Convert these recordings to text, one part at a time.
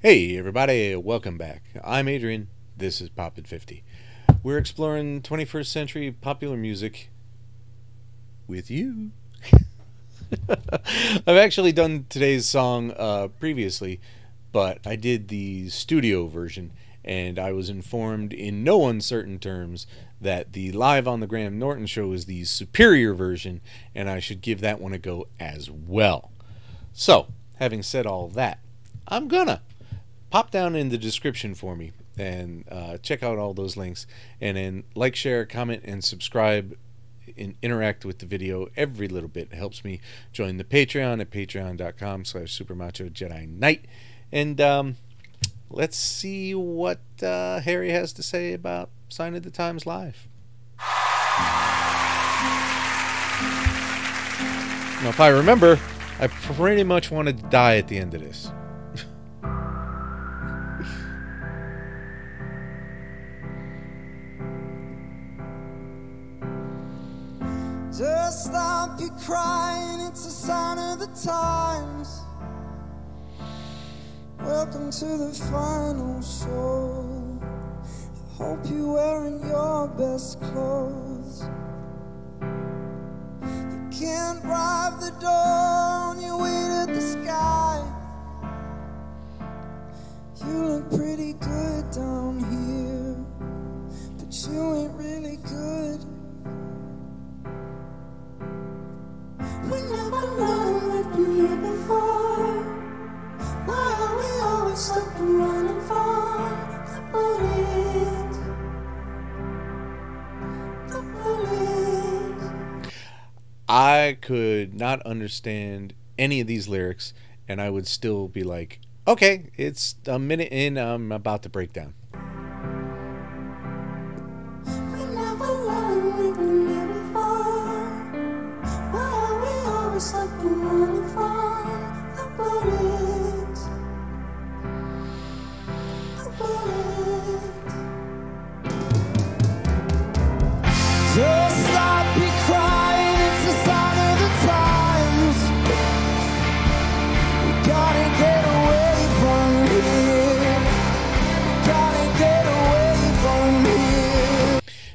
Hey everybody, welcome back. I'm Adrian, this is Pop at 50. We're exploring 21st century popular music with you. I've actually done today's song previously, but I did the studio version, and I was informed in no uncertain terms that the live on the Graham Norton Show is the superior version, and I should give that one a go as well. So, having said all that, I'm gonna pop down in the description for me and check out all those links, and then like, share, comment, and subscribe, and interact with the video. Every little bit helps me. Join the Patreon at patreon.com/supermachojediknight, and let's see what Harry has to say about Sign of the Times live. Now, if I remember, I pretty much want to die at the end of this. Just stop your crying, it's a sign of the times. Welcome to the final show. I hope you're wearing your best clothes. You can't bribe the door on your way to the sky. You look pretty good down here, but you ain't really good. We never know we've been here before. Why are we always stuck and running from the bullet? The bullet. I could not understand any of these lyrics, and I would still be like, okay, it's a minute in, I'm about to break down.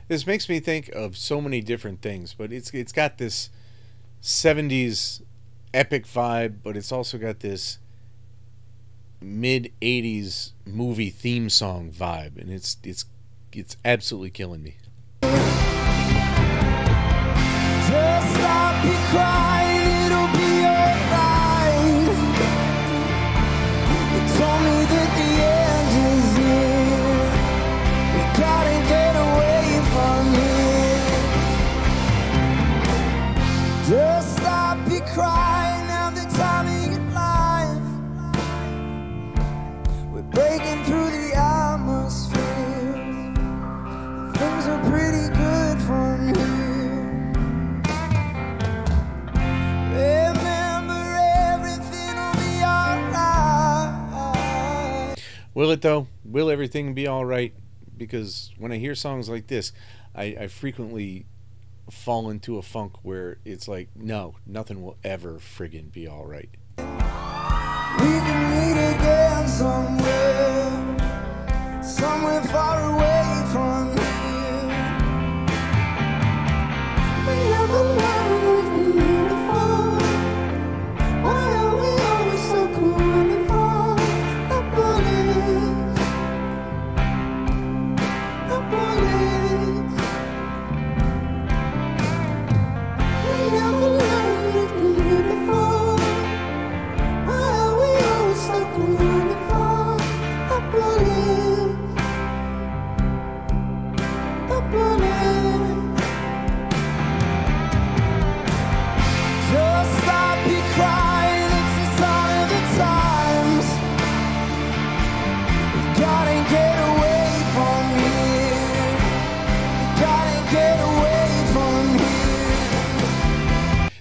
This makes me think of so many different things, but it's got this 70s epic vibe, but it's also got this mid-80s movie theme song vibe, and it's absolutely killing me. Just stop your crying, it'll be alright. You told me that the end is near. You gotta get. Just stop your crying, now the time of your life. We're breaking through the atmosphere. Things are pretty good from here. Remember, everything will be alright. Will it though? Will everything be alright? Because when I hear songs like this, I frequently fall into a funk where it's like, no, nothing will ever friggin' be all right. We can meet again somewhere, somewhere far away from here. We never learned we've been here before. Why are we always so cool when we fall? The bullets.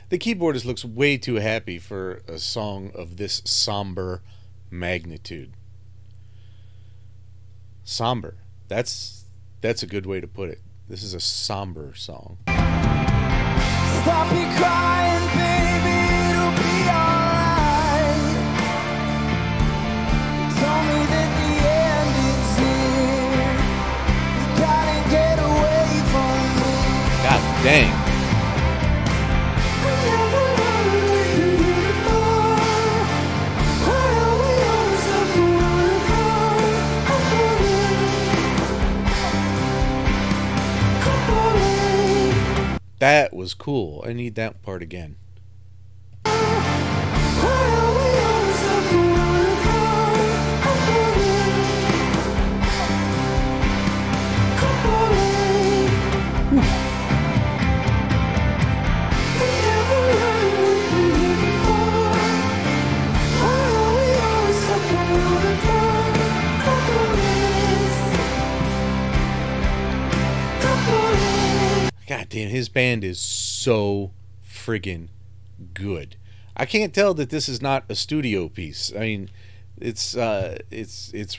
The keyboardist looks way too happy for a song of this somber magnitude. Somber. That's a good way to put it. This is a somber song. Stop your crying, baby, it'll be alright. Tell me was cool. I need that part again. God damn, his band is so friggin' good. I can't tell that this is not a studio piece. I mean, it's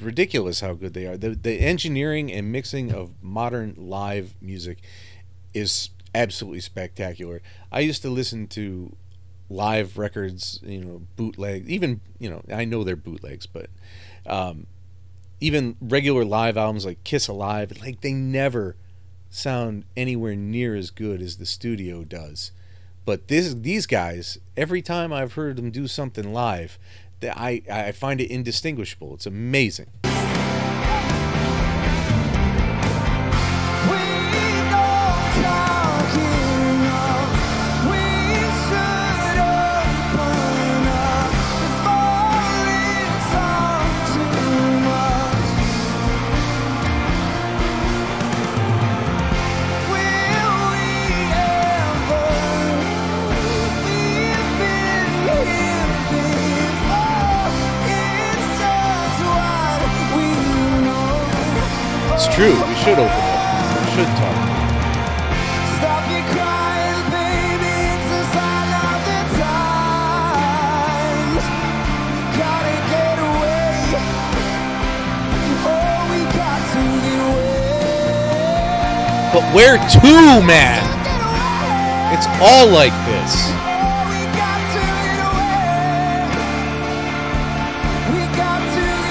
ridiculous how good they are. The engineering and mixing of modern live music is absolutely spectacular. I used to listen to live records, you know, bootleg, even, you know, I know they're bootlegs, but even regular live albums like Kiss Alive, like they never sound anywhere near as good as the studio does. But these guys, every time I've heard them do something live, that I find it indistinguishable. It's amazing. It's true, we should open up, we should talk. Stop your crying, baby, it's a sign of the times. Gotta get away, oh, we got to get away. But where to, man? It's all like this.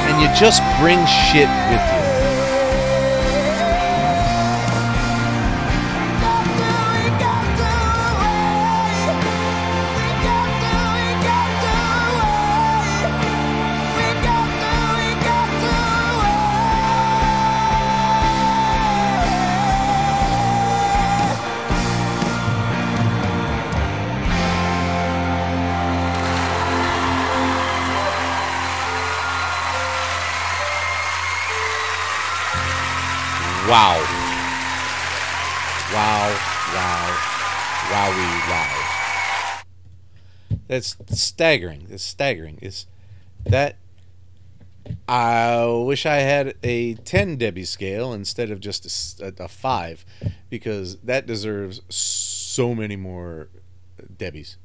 And you just bring shit with you. Wow. Wow, wow, wowie, wow. That's staggering. It's staggering. It's that. I wish I had a 10 Debye scale instead of just a 5, because that deserves so many more Debyes.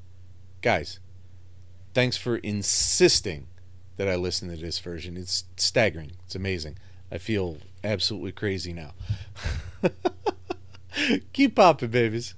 Guys, thanks for insisting that I listen to this version. It's staggering. It's amazing. I feel absolutely crazy now. Keep popping, babies.